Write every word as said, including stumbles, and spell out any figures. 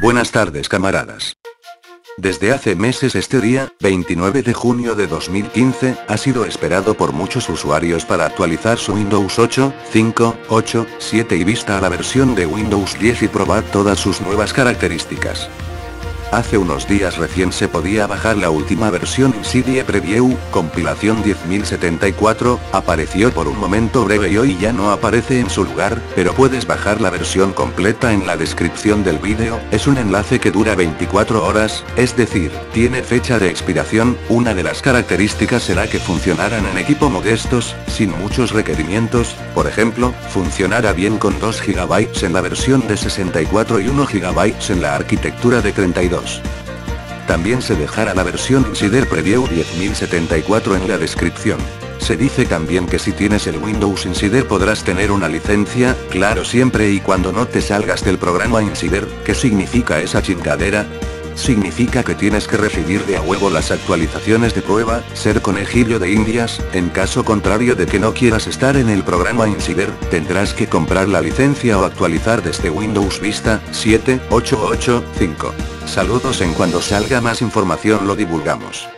Buenas tardes, camaradas. Desde hace meses este día, veintinueve de junio de dos mil quince, ha sido esperado por muchos usuarios para actualizar su Windows ocho, cinco, ocho, siete y vista a la versión de Windows diez y probar todas sus nuevas características. Hace unos días recién se podía bajar la última versión Insider Preview, compilación diez mil setenta y cuatro, apareció por un momento breve y hoy ya no aparece en su lugar, pero puedes bajar la versión completa en la descripción del vídeo, es un enlace que dura veinticuatro horas, es decir, tiene fecha de expiración. Una de las características será que funcionaran en equipo modestos, sin muchos requerimientos, por ejemplo, funcionará bien con dos gigabytes en la versión de sesenta y cuatro y uno gigabyte en la arquitectura de treinta y dos. También se dejará la versión Insider Preview diez mil setenta y cuatro en la descripción. Se dice también que si tienes el Windows Insider podrás tener una licencia, claro, siempre y cuando no te salgas del programa Insider. ¿Qué significa esa chingadera? Significa que tienes que recibir de a huevo las actualizaciones de prueba, ser conejillo de indias, en caso contrario de que no quieras estar en el programa Insider, tendrás que comprar la licencia o actualizar desde Windows Vista, siete, ocho, ocho, cinco. Saludos, en cuando salga más información lo divulgamos.